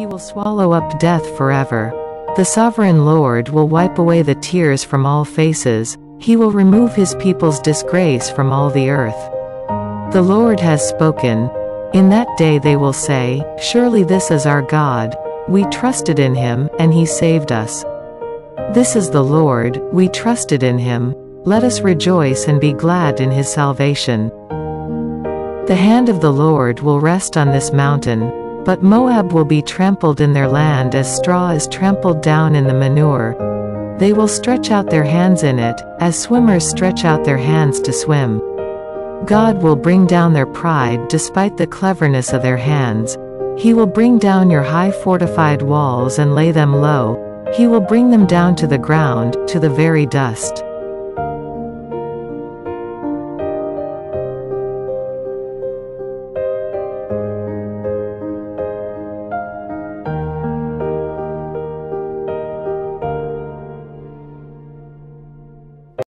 He will swallow up death forever. The Sovereign Lord will wipe away the tears from all faces. He will remove his people's disgrace from all the earth. The Lord has spoken. In that day they will say, "Surely this is our God. We trusted in him, and he saved us. This is the Lord, we trusted in him. Let us rejoice and be glad in his salvation." The hand of the Lord will rest on this mountain. But Moab will be trampled in their land as straw is trampled down in the manure. They will stretch out their hands in it, as swimmers stretch out their hands to swim. God will bring down their pride despite the cleverness of their hands. He will bring down your high fortified walls and lay them low. He will bring them down to the ground, to the very dust.